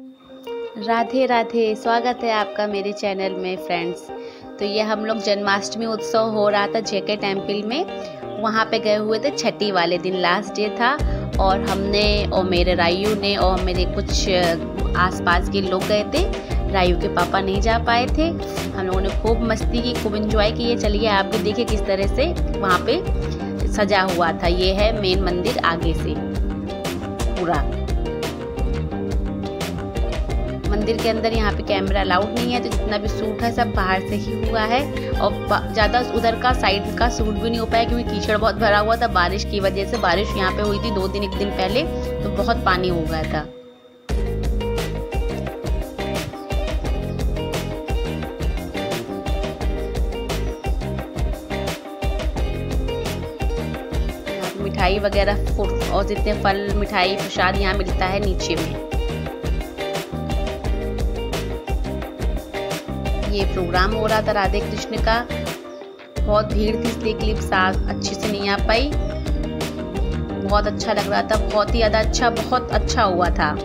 राधे राधे, स्वागत है आपका मेरे चैनल में फ्रेंड्स। तो ये हम लोग जन्माष्टमी उत्सव हो रहा था जेके टेम्पल में, वहाँ पे गए हुए थे। छठी वाले दिन लास्ट डे था और हमने और मेरे रायू ने और मेरे कुछ आसपास के लोग गए थे। रायू के पापा नहीं जा पाए थे। हम लोगों ने खूब मस्ती की, खूब इंजॉय किए। चलिए आप भी देखिए किस तरह से वहाँ पे सजा हुआ था। ये है मेन मंदिर आगे से पूरा। मंदिर के अंदर यहाँ पे कैमरा अलाउड नहीं है, तो जितना भी सूट है सब बाहर से ही हुआ है। और ज़्यादा उधर का साइड का सूट भी नहीं हो पाया क्योंकि कीचड़ बहुत भरा हुआ था बारिश की वजह से। बारिश यहाँ पे हुई थी एक दिन पहले, तो बहुत पानी हो गया था। मिठाई वगैरह और जितने फल मिठाई प्रसाद यहाँ मिलता है नीचे में। ये प्रोग्राम हो रहा था राधे कृष्ण का। बहुत भीड़ थी इसलिए क्लिप साफ अच्छे से नहीं आ पाई। बहुत अच्छा लग रहा था, बहुत ही ज़्यादा अच्छा, बहुत अच्छा हुआ था।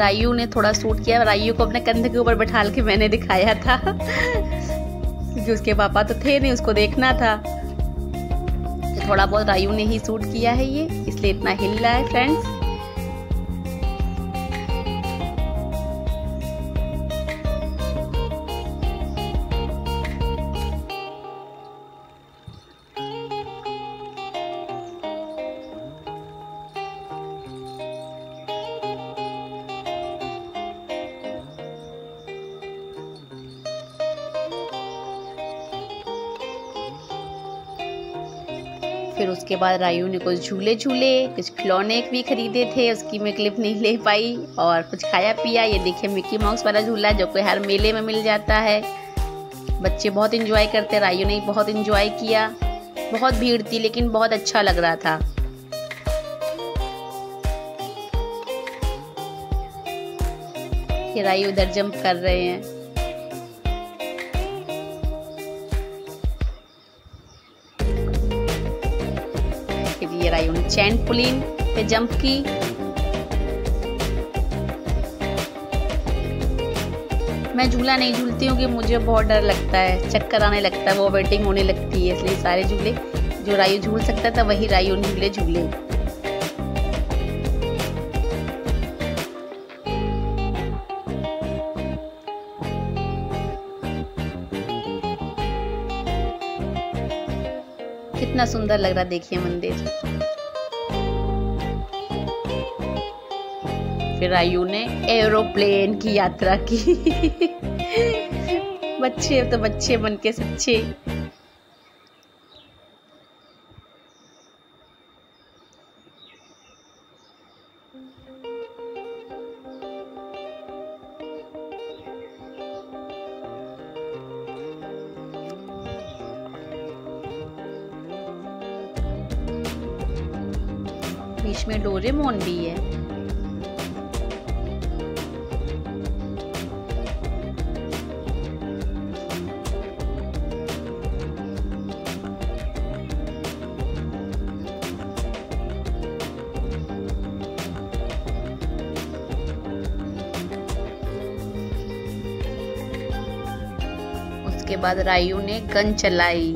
रायू ने थोड़ा सूट किया। रायू को अपने कंधे के ऊपर बैठा के मैंने दिखाया था क्योंकि उसके पापा तो थे नहीं, उसको देखना था। तो थोड़ा बहुत रायू ने ही सूट किया है ये, इसलिए इतना हिल रहा है फ्रेंड्स। फिर उसके बाद रायू ने कुछ झूले झूले, कुछ खिलौने भी खरीदे थे, उसकी मैं क्लिप नहीं ले पाई। और कुछ खाया पिया। ये देखिए मिकी माउस वाला झूला जो कि हर मेले में मिल जाता है। बच्चे बहुत एंजॉय करते हैं। रायू ने बहुत एंजॉय किया। बहुत भीड़ थी लेकिन बहुत अच्छा लग रहा था। ये रायू उधर जंप कर रहे हैं। ये रायू ने चैंट पुलिन पे जंप की। मैं झूला नहीं झूलती हूँ कि मुझे बहुत डर लगता है, चक्कर आने लगता है, वो वेटिंग होने लगती है। इसलिए सारे झूले जो रायू झूल सकता था वही रायू ने झूले झूले। कितना सुंदर लग रहा देखिए मंदिर। फिर आयु ने एरोप्लेन की यात्रा की बच्चे तो बच्चे बन के सच्चे। बीच में डोरेमोन भी है। उसके बाद रायू ने गन चलाई।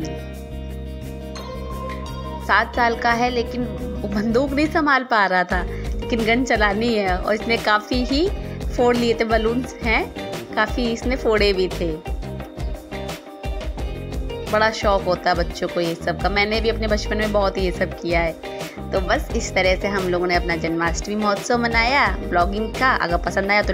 7 साल का है लेकिन बंदूक नहीं संभाल पा रहा था, लेकिन गन चलानी है। और इसने काफ़ी ही फोड़ लिए थे, बलून्स हैं काफ़ी, इसने फोड़े भी थे। बड़ा शौक होता है बच्चों को ये सब का। मैंने भी अपने बचपन में बहुत ये सब किया है। तो बस इस तरह से हम लोगों ने अपना जन्माष्टमी महोत्सव मनाया। ब्लॉगिंग का अगर पसंद आया तो